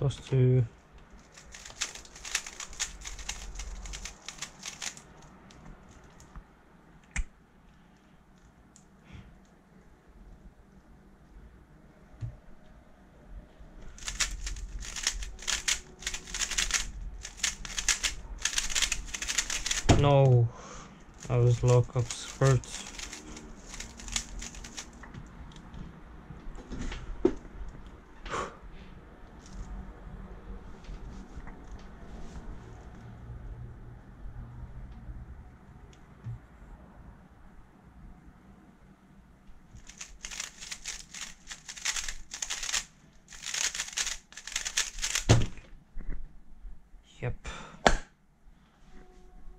+2. No, I was lock up first.